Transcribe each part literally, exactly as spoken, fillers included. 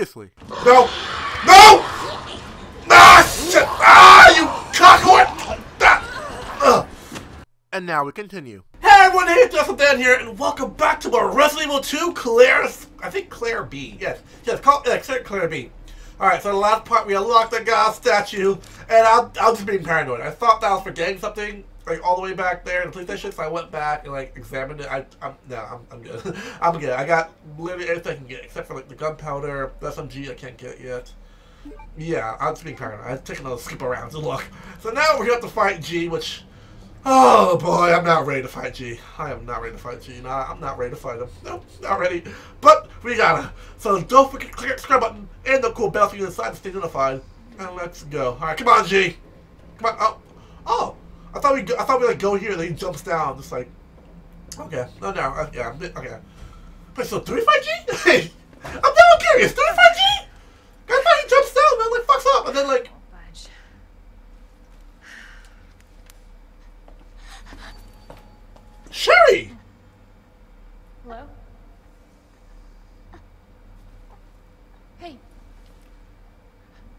Obviously. No! No! Ah, shit! Ah, you cockhorn! Ah. And now we continue. Hey everyone, hey, Justin Dan here, and welcome back to more Resident Evil two Claire... I think Claire B. Yes, yes, call, yeah, Claire B. Alright, so the last part, we unlocked the god statue, and I'm, I'm just being paranoid. I thought that was for getting something, like, all the way back there in the police station, so I went back and, like, examined it. I, I'm, no, I'm, I'm good. I'm good. I got literally everything I can get, except for, like, the gunpowder, the S M G I can't get yet. Yeah, I'm just being paranoid. I took another skip around to look. So now we're going to fight G, which, oh boy, I'm not ready to fight G. I am not ready to fight G. Nah, I'm not ready to fight him. Nope, not ready. But we gotta. So don't forget to click the subscribe button and the cool bell so you decide to stay notified. And let's go. Alright, come on, G. Come on. Oh, oh. I thought we, I thought we like go here. And then he jumps down. Just like, okay. No, no. Uh, yeah. Okay. But so do we fight G? I'm now curious. Do we fight G? I thought he jumps down and like fucks up and then like. Sherry! Hello? Hey.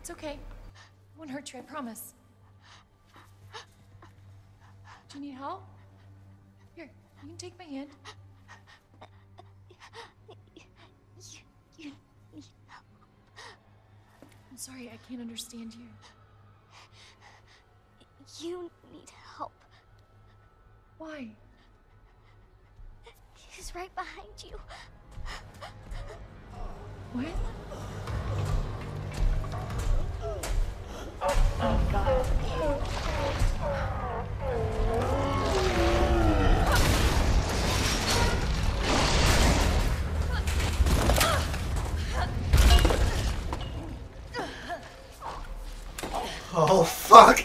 It's okay. I won't hurt you, I promise. Do you need help? Here, you can take my hand. I'm sorry, I can't understand you. You need help. Why? He's right behind you. What? Oh, God. Oh, fuck. You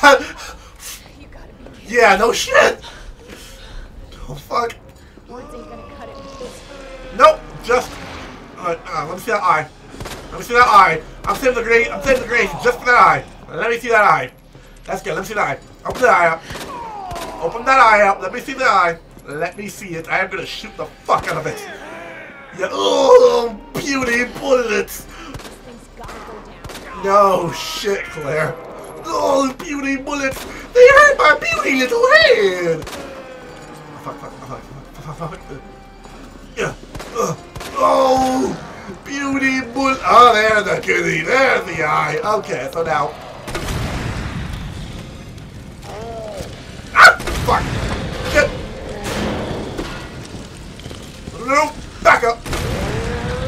gotta be kidding. Yeah, no shit. Oh, fuck. Nope, just uh, uh, let me see that eye. Let me see that eye. I'm saving the grade. I'm saving the grade just for that eye. Let me see that eye. That's good. Let me see that eye. Open that eye up. Open that eye up. Let me see the eye. Let me see it. I am gonna shoot the fuck out of it. Yeah. Oh, beauty bullets. No shit, Claire. Oh, beauty bullets. They hurt my beauty little head. Oh, fuck, fuck, fuck, fuck, fuck, fuck, fuck. Yeah. Uh, oh, beauty bull. Oh, there's the kitty. There's the eye. Okay, so now. Ah, fuck. Shit. No, back up.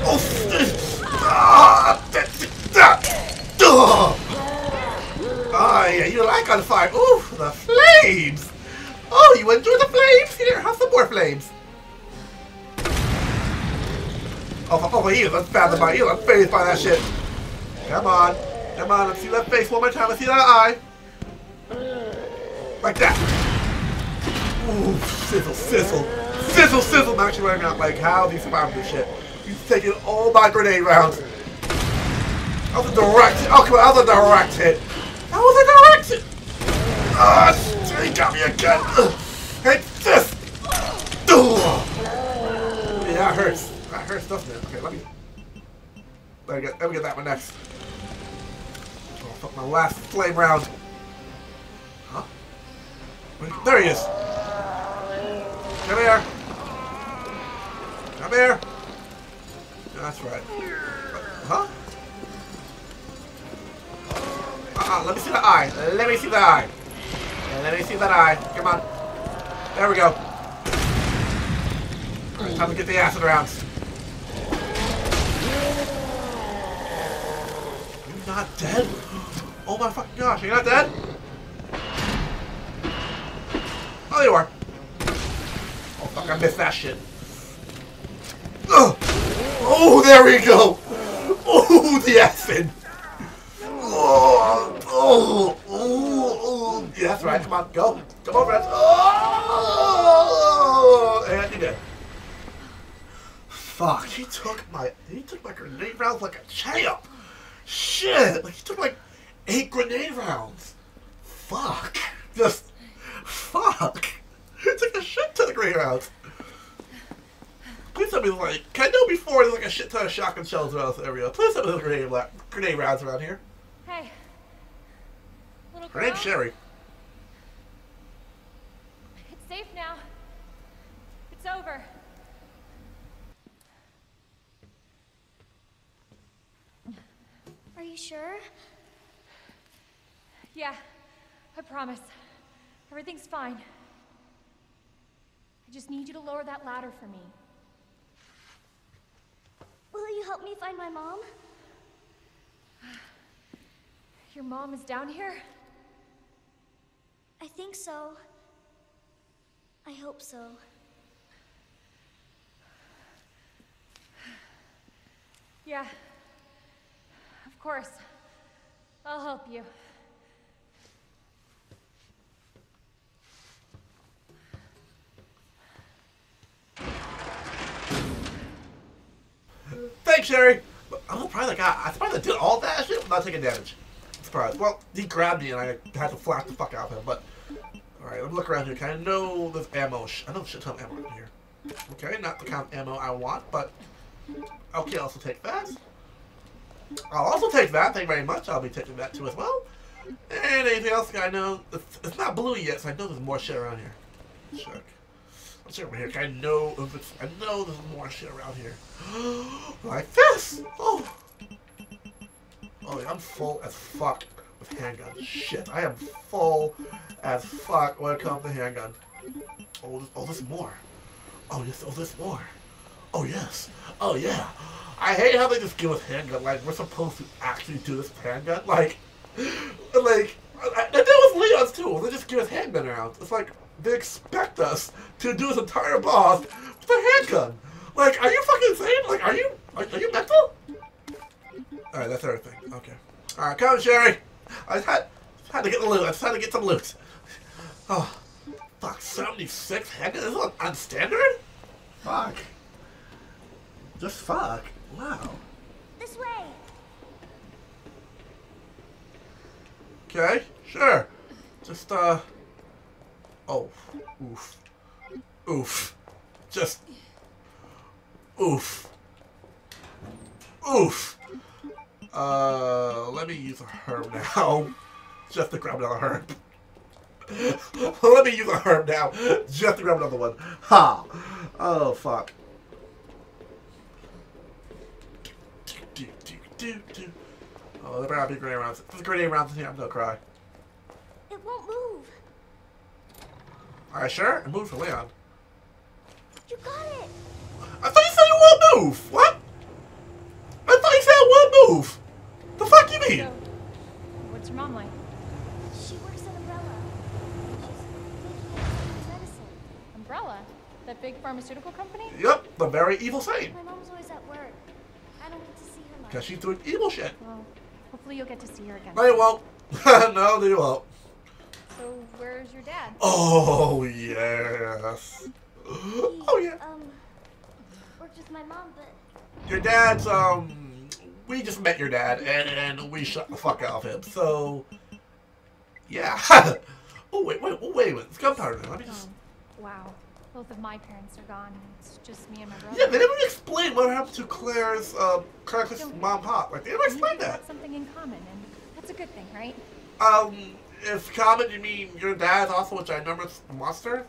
Oh, ah, ah, yeah, you like on fire. Ooh, the flames. Oh, you enjoy the flames? Here, have some more flames. Oh, oh, my ear, let's fathom my ear, let's face by that shit. Come on, come on, let's see that face one more time, let's see that eye. Like that. Ooh, sizzle, sizzle, sizzle, sizzle. I'm actually running out, like, how do you survive this shit? You've taken all my grenade rounds. That was a direct hit, oh, come on, that was a direct hit. That was a direct hit. Ah, oh, he got me again. Ugh. Hit this. Ugh. Yeah, that hurts. That hurts, doesn't it? Okay, let me, let me, get, let me get that one next. Oh, fuck, my last flame round. Huh? There he is! Come here! Come here! That's right. Huh? Uh-uh, let me see the eye. Let me see the eye. Let me see that eye. Come on. There we go. Right, time to get the acid rounds. Not dead? Oh my fucking gosh, are you not dead? Oh, there you are. Oh fuck, I missed that shit. Ugh. Oh, there we go. Oh, the acid. Oh, oh, oh, oh. Yeah, that's right, come on, go. Come over, that's. Oh, and you did. Fuck, he took my, he took my grenade rounds like a champ. Shit! Like, he took like eight grenade rounds. Fuck. Just fuck. He took the shit to the grenade rounds. please don't be like, I know before there's like a shit ton of shotgun shells around this area. Please don't be like grenade, la grenade rounds around here. Hey. Little girl. Her name's Sherry. It's safe now. It's over. Are you sure? Yeah, I promise. Everything's fine. I just need you to lower that ladder for me. Will you help me find my mom? Your mom is down here? I think so. I hope so. Yeah. Of course. I'll help you. Thanks, Sherry! I'm surprised I got. I'm surprised I did all that shit without taking damage. I'm surprised. Well, he grabbed me and I had to flash the fuck out of him, but. Alright, let me look around here. Can I know this ammo? I know shit ton of ammo in here. Okay, not the kind of ammo I want, but. Okay, I'll also take that. I'll also take that, thank you very much. I'll be taking that too as well. And anything else I know? It's, it's not blue yet, so I know there's more shit around here. Check. Let's check over here. I know if it's, I know there's more shit around here. Like this! Oh! Oh, I'm full as fuck with handgun shit. I am full as fuck when it comes to handgun. Oh, this, oh, there's more. Oh, yes, oh, there's more. Oh, yes. Oh, yeah. I hate how they just give us handgun. Like, we're supposed to actually do this handgun. Like, like, I, that was Leon's too. They just give us handgun rounds. It's like, they expect us to do this entire boss with a handgun. Like, are you fucking insane? Like, are you, are, are you mental? Alright, that's everything. Okay. Alright, come on, Sherry. I just had, had to get the loot. I just had to get some loot. Oh, fuck, seventy-six handguns? This is unstandard? Fuck. Just fuck. Wow. This way. Okay, sure. Just uh. Oh, oof, oof, just oof, oof. Uh, let me use a herb now, just to grab another herb. Let me use a herb now, just to grab another one. Ha! Oh fuck. Do, do, do, do. Oh, there might be grenade rounds. If there's grenade rounds in here, I'm gonna cry. It won't move. Alright, sure? I moved for Leon. You got it! I thought you said it won't move! What? I thought you said it won't move! The fuck you mean? So, what's your mom like? She works at Umbrella. She's medicine. Umbrella? That big pharmaceutical company? Yep, the very evil saint. My mom's always at work. I don't get to see her much. Cause she's doing evil shit. Well, hopefully you'll get to see her again. No, you won't. No, they won't. So where's your dad? Oh yes. He, oh yeah. Um, worked with my mom, but your dad's um, we just met your dad, and, and we shut the fuck out of him. So yeah. Oh wait, wait, wait, wait. It's gunpowder. Let me just. Oh, wow. Both of my parents are gone. It's just me and my brother. Yeah, they never explained what happened to Claire's, uh, Claire's mom, pop. Like they never explained that. Have something in common, and that's a good thing, right? Um, if common you mean your dad's also a ginormous monster,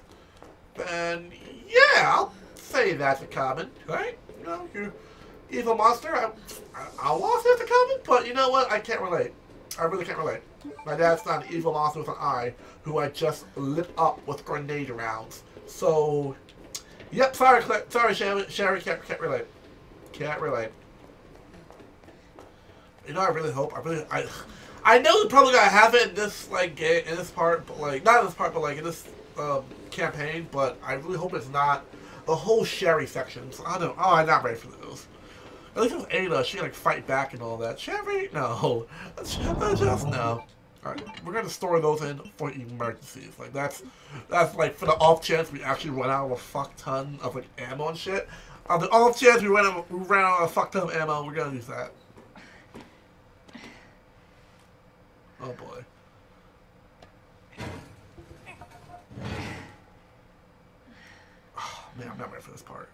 then yeah, I'll say that's a common, right? You know, you're evil monster. I, I, I'll say that's a common, but you know what? I can't relate. I really can't relate. My dad's not an evil monster with an eye who I just lit up with grenade rounds. So, yep, sorry, sorry, Sherry, Sherry can't, can't relate. Can't relate. You know, I really hope, I really, I, I know they're probably gonna have it in this, like, in this part, but, like, not in this part, but, like, in this, um, campaign, but I really hope it's not the whole Sherry section. So, I don't, oh, I'm not ready for those. At least with Ada, she can, like, fight back and all that. Sherry? No. That's just, no. Alright, we're gonna store those in for emergencies. Like that's that's like for the off chance we actually run out of a fuck ton of like ammo and shit. On the off chance we ran out, we ran out of a fuck ton of ammo, we're gonna use that. Oh boy. Oh man, I'm not ready for this part.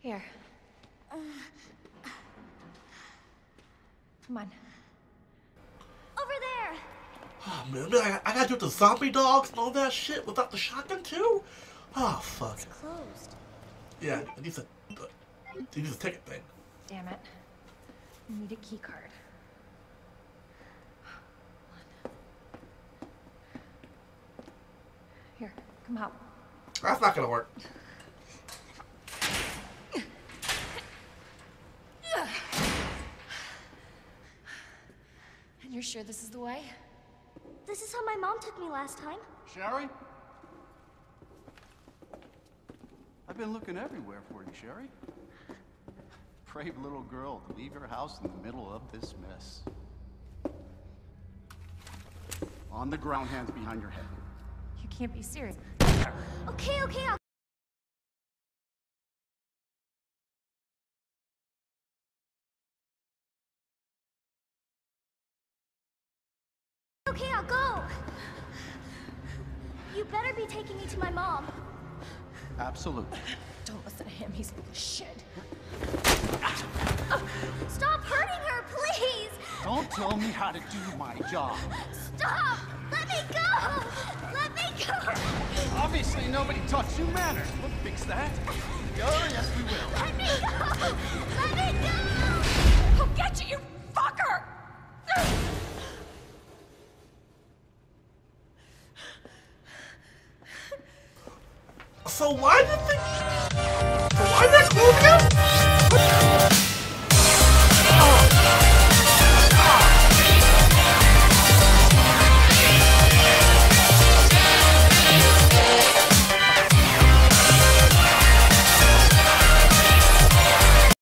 Here. Come on. Over there! Oh, man, I, I gotta do the zombie dogs and all that shit without the shotgun, too? Oh, fuck. It's closed. Yeah, I need to, I need to take a thing. Damn it. I need a key card. Here, come out. That's not gonna work. You're sure this is the way? This is how my mom took me last time. Sherry? I've been looking everywhere for you, Sherry. Brave little girl to leave your house in the middle of this mess. On the ground, hands behind your head. You can't be serious. Okay, okay, I'll... Okay, I'll go. You better be taking me to my mom. Absolutely. Don't listen to him. He's full of shit. Stop hurting her, please. Don't tell me how to do my job. Stop. Let me go. Let me go. Obviously, nobody taught you manners. We'll fix that. Oh, yes, we will. Let me go. Let me go. I'll get you, you fucker. So why did they... Why did they close him?